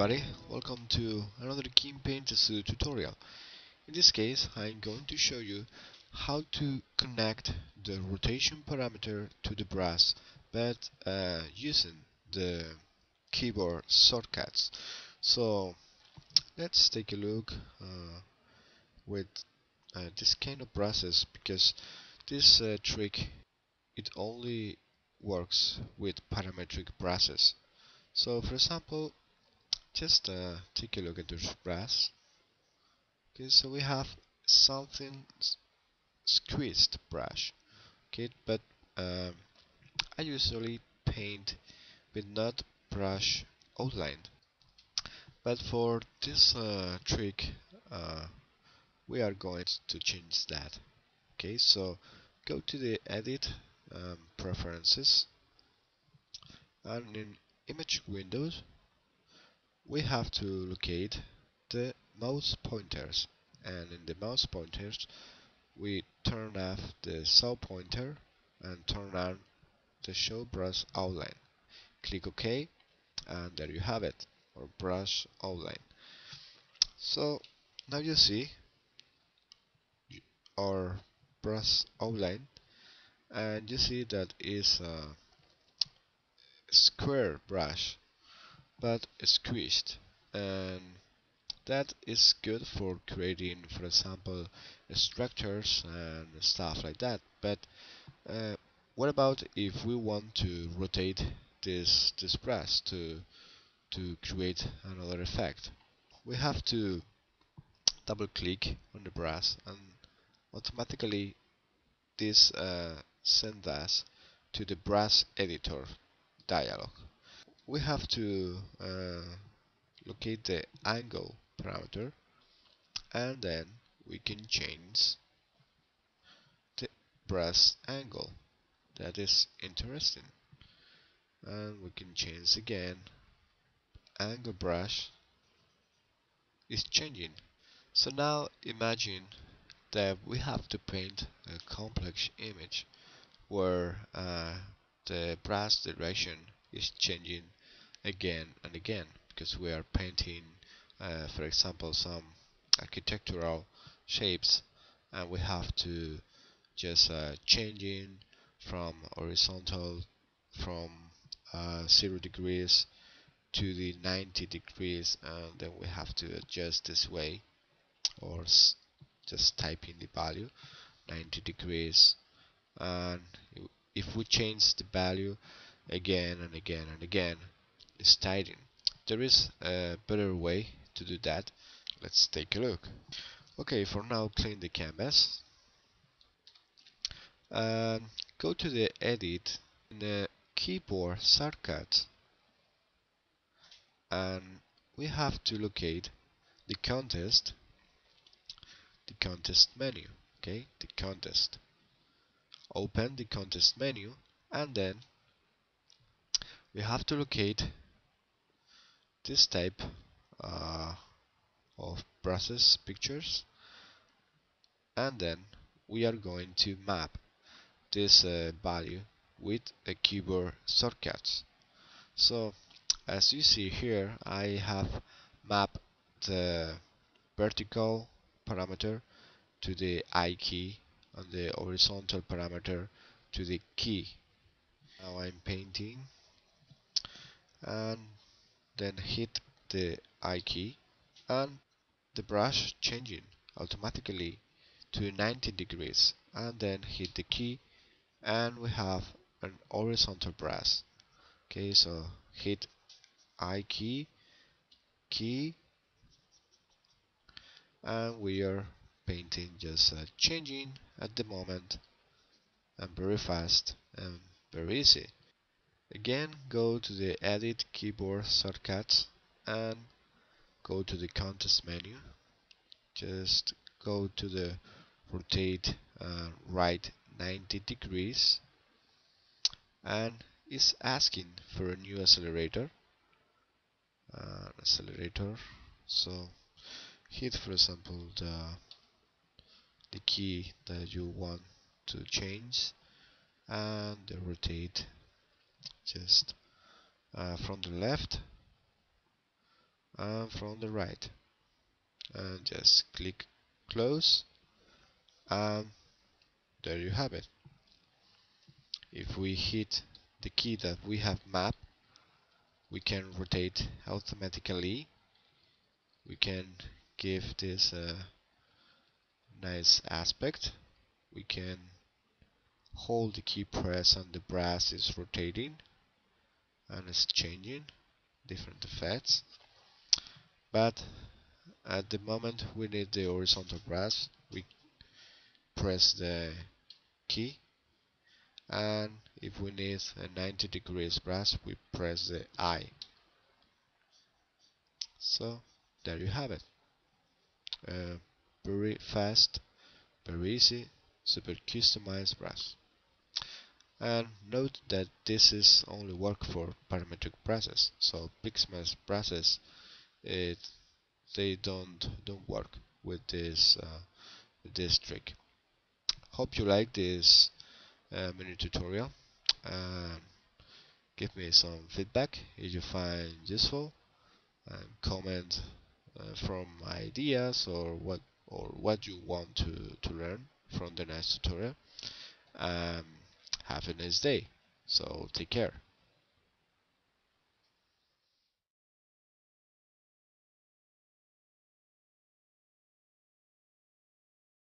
everybody, welcome to another GIMP Paint Studio tutorial. In this case I'm going to show you how to connect the rotation parameter to the brass, but using the keyboard shortcuts. So let's take a look with this kind of brasses, because this trick, it only works with parametric brasses. So for example, just take a look at this brass. Okay, so we have something squeezed brush. Okay, but I usually paint with not brush outline. But for this trick, we are going to change that. Okay, so go to the Edit, Preferences, and in Image Windows, we have to locate the mouse pointers, and in the mouse pointers we turn off the show pointer and turn on the show brush outline. Click OK, and there you have it, or brush outline. So now you see our brush outline, and you see that is a square brush, but squeezed, and that is good for creating, for example, structures and stuff like that. But what about if we want to rotate this brush to create another effect? We have to double click on the brush, and automatically this sends us to the brush editor dialog. We have to locate the angle parameter, and then we can change the brush angle. That is interesting. And we can change again. Angle brush is changing. So now imagine that we have to paint a complex image where the brush direction is changing again and again, because we are painting for example some architectural shapes, and we have to just changing from horizontal, from 0 degrees to the 90 degrees, and then we have to adjust this way, or just type in the value 90 degrees, and if we change the value again and again and again, it's tiring. There is a better way to do that. Let's take a look. Okay, for now clean the canvas, and go to the Edit, in the keyboard shortcut, and we have to locate the context menu. Okay, the context. Open the context menu, and then we have to locate this type of brushes pictures, and then we are going to map this value with a keyboard shortcut. So as you see here, I have mapped the vertical parameter to the I key and the horizontal parameter to the key. Now I'm painting, and then hit the I key, and the brush changing automatically to 90 degrees, and then hit the key, and we have an horizontal brush. Okay, so hit I key, and we are painting, just changing at the moment, and very fast and very easy. Again, go to the Edit, keyboard shortcuts, and go to the context menu. Just go to the rotate right 90 degrees, and it's asking for a new accelerator. So hit, for example, the key that you want to change, and the rotate just from the left, and from the right, and just click close, and there you have it. If we hit the key that we have mapped, we can rotate automatically. We can give this a nice aspect. We can hold the key press and the brass is rotating and it's changing different effects. But at the moment we need the horizontal brass. We press the key, and if we need a 90 degrees brass, we press the I. So there you have it. Very fast, very easy, super customized brass. And note that this is only work for parametric brasses, so Pixmax brasses, they don't work with this trick. Hope you like this mini tutorial, and give me some feedback if you find useful, and comment from my ideas or what you want to learn from the next tutorial. Have a nice day, so take care.